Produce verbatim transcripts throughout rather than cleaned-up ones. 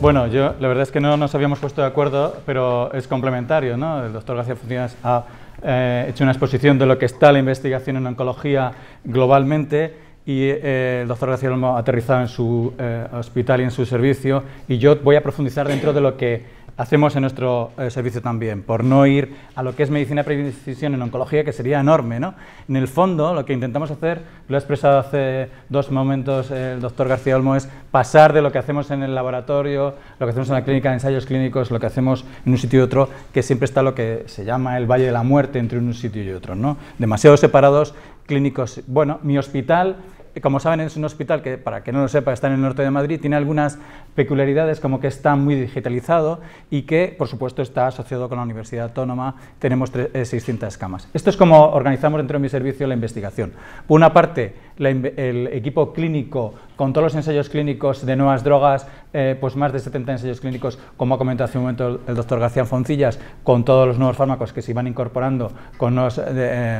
Bueno, yo la verdad es que no nos habíamos puesto de acuerdo, pero es complementario, ¿no? El doctor García Foncillas ha eh, hecho una exposición de lo que está la investigación en oncología globalmente, y eh, el doctor García Olmo ha aterrizado en su eh, hospital y en su servicio, y yo voy a profundizar dentro de lo que hacemos en nuestro eh, servicio también, por no ir a lo que es medicina precisión en oncología, que sería enorme, ¿no? En el fondo, lo que intentamos hacer, lo ha expresado hace dos momentos el doctor García Olmo, es pasar de lo que hacemos en el laboratorio, lo que hacemos en la clínica, ensayos clínicos, lo que hacemos en un sitio y otro, que siempre está lo que se llama el valle de la muerte entre un sitio y otro, ¿no? Demasiado separados clínicos. Bueno, mi hospital, como saben, es un hospital que, para que no lo sepa, está en el norte de Madrid, tiene algunas peculiaridades, como que está muy digitalizado y que, por supuesto, está asociado con la Universidad Autónoma, tenemos seiscientas camas. Esto es como organizamos dentro de mi servicio la investigación. Por una parte, la, el equipo clínico, con todos los ensayos clínicos de nuevas drogas, eh, pues más de setenta ensayos clínicos, como ha comentado hace un momento el, el doctor García Foncillas, con todos los nuevos fármacos que se van incorporando, con nuevas eh,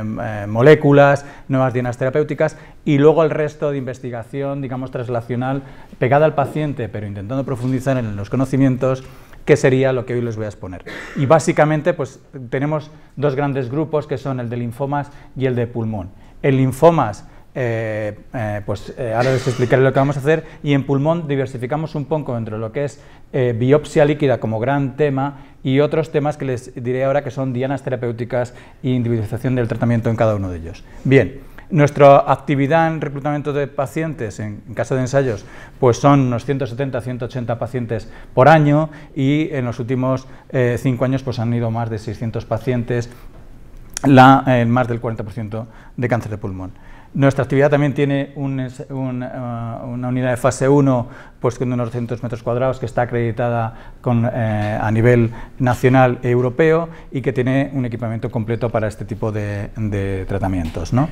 eh, moléculas, nuevas dianas terapéuticas, y luego el resto de investigación, digamos, traslacional, pegada al paciente, pero intentando profundizar en los conocimientos, que sería lo que hoy les voy a exponer. Y básicamente, pues tenemos dos grandes grupos, que son el de linfomas y el de pulmón. En linfomas, eh, eh, pues eh, ahora les explicaré lo que vamos a hacer, y en pulmón diversificamos un poco entre lo que es eh, biopsia líquida como gran tema, y otros temas que les diré ahora, que son dianas terapéuticas e individualización del tratamiento en cada uno de ellos. Bien. Nuestra actividad en reclutamiento de pacientes, en caso de ensayos, pues son unos ciento setenta a ciento ochenta pacientes por año, y en los últimos eh, cinco años pues han ido más de seiscientos pacientes, la, eh, más del cuarenta por ciento de cáncer de pulmón. Nuestra actividad también tiene un, un, una unidad de fase uno, pues con unos doscientos metros cuadrados, que está acreditada con, eh, a nivel nacional e europeo, y que tiene un equipamiento completo para este tipo de, de tratamientos, ¿no?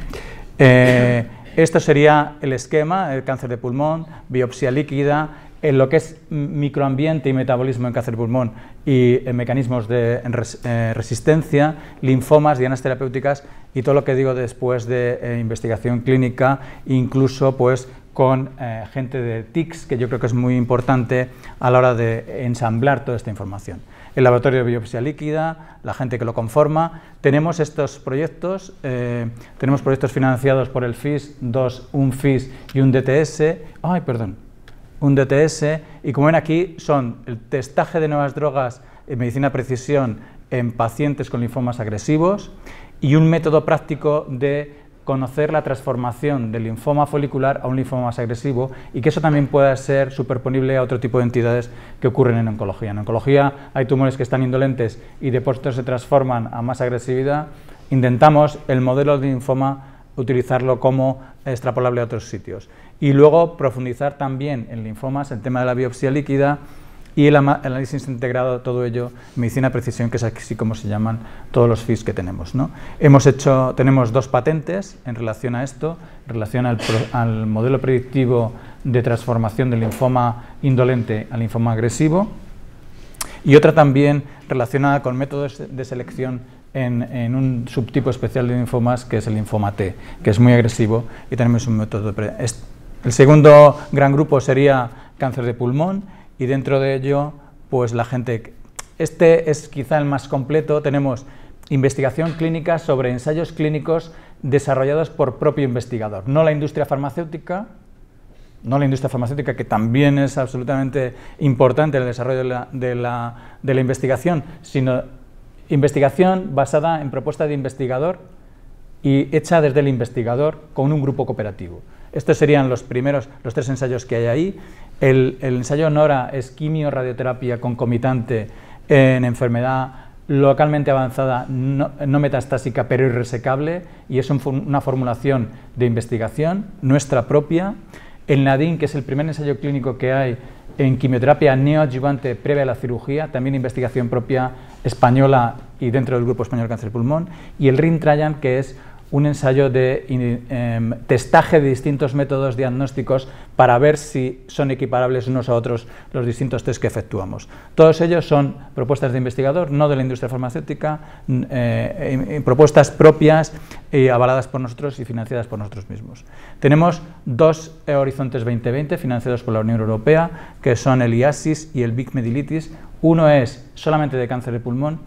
Eh, esto sería el esquema: el cáncer de pulmón, biopsia líquida, en lo que es microambiente y metabolismo en cáncer de pulmón y en mecanismos de res, eh, resistencia, linfomas, dianas terapéuticas y todo lo que digo después de eh, investigación clínica, incluso pues con eh, gente de T I C S, que yo creo que es muy importante a la hora de ensamblar toda esta información. El laboratorio de biopsia líquida, la gente que lo conforma. Tenemos estos proyectos, eh, tenemos proyectos financiados por el F I S, dos, un F I S y un D T S, ay, perdón, un D T S, y como ven aquí son el testaje de nuevas drogas en medicina precisión en pacientes con linfomas agresivos y un método práctico de conocer la transformación del linfoma folicular a un linfoma más agresivo, y que eso también pueda ser superponible a otro tipo de entidades que ocurren en oncología. En oncología hay tumores que están indolentes y de pronto se transforman a más agresividad. Intentamos el modelo de linfoma utilizarlo como extrapolable a otros sitios. Y luego profundizar también en linfomas, el tema de la biopsia líquida y el análisis integrado, todo ello, medicina precisión, que es así como se llaman todos los F I S que tenemos, ¿no? Hemos hecho, tenemos dos patentes en relación a esto, en relación al, pro, al modelo predictivo de transformación del linfoma indolente al linfoma agresivo, y otra también relacionada con métodos de selección En, en un subtipo especial de linfomas, que es el linfoma T, que es muy agresivo, y tenemos un método. El segundo gran grupo sería cáncer de pulmón, y dentro de ello, pues la gente, este es quizá el más completo. Tenemos investigación clínica sobre ensayos clínicos desarrollados por propio investigador, no la industria farmacéutica, no la industria farmacéutica, que también es absolutamente importante en el desarrollo de la, de la, de la investigación, sino investigación basada en propuesta de investigador y hecha desde el investigador con un grupo cooperativo. Estos serían los primeros, los tres ensayos que hay ahí. El, el ensayo Nora es quimio-radioterapia concomitante en enfermedad localmente avanzada, no, no metastásica, pero irresecable, y es un, una formulación de investigación nuestra propia. El NADIN, que es el primer ensayo clínico que hay en quimioterapia neoadyuvante previa a la cirugía, también investigación propia española y dentro del grupo español cáncer de pulmón, y el RIN-Trayan, que es un ensayo de eh, testaje de distintos métodos diagnósticos para ver si son equiparables unos a otros los distintos test que efectuamos. Todos ellos son propuestas de investigador, no de la industria farmacéutica, eh, propuestas propias y avaladas por nosotros y financiadas por nosotros mismos. Tenemos dos Horizontes veinte veinte financiados por la Unión Europea, que son el I A S I S y el Big Medilitis. Uno es solamente de cáncer de pulmón,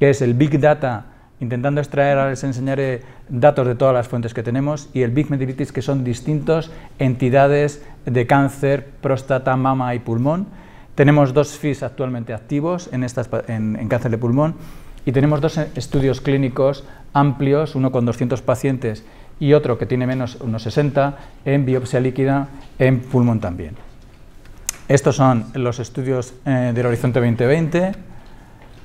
que es el Big Data, intentando extraer, ahora les enseñaré datos de todas las fuentes que tenemos, y el Big Medilitis, que son distintas entidades de cáncer, próstata, mama y pulmón. Tenemos dos F I S actualmente activos en, estas, en, en cáncer de pulmón, y tenemos dos estudios clínicos amplios, uno con doscientos pacientes y otro que tiene menos, unos sesenta, en biopsia líquida, en pulmón también. Estos son los estudios eh, del Horizonte veinte veinte,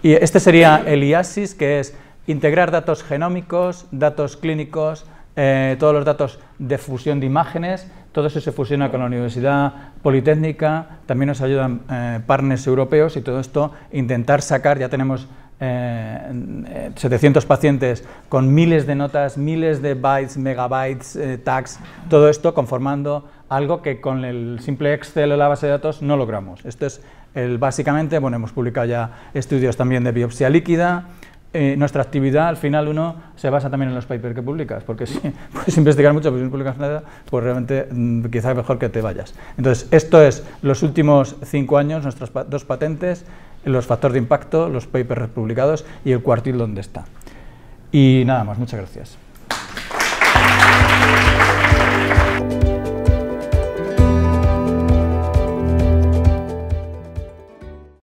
y este sería el I A S I S, que es integrar datos genómicos, datos clínicos, eh, todos los datos de fusión de imágenes. Todo eso se fusiona con la Universidad Politécnica, también nos ayudan eh, partners europeos, y todo esto intentar sacar, ya tenemos eh, setecientos pacientes con miles de notas, miles de bytes, megabytes, eh, tags, todo esto conformando algo que con el simple Excel o la base de datos no logramos. Esto es el, básicamente, bueno, hemos publicado ya estudios también de biopsia líquida. Eh, nuestra actividad, al final, uno se basa también en los papers que publicas, porque si puedes investigar mucho, pero si no publicas nada, pues realmente mm, quizás mejor que te vayas. Entonces, esto es los últimos cinco años, nuestras pa dos patentes, los factores de impacto, los papers publicados y el cuartil donde está. Y nada más, muchas gracias.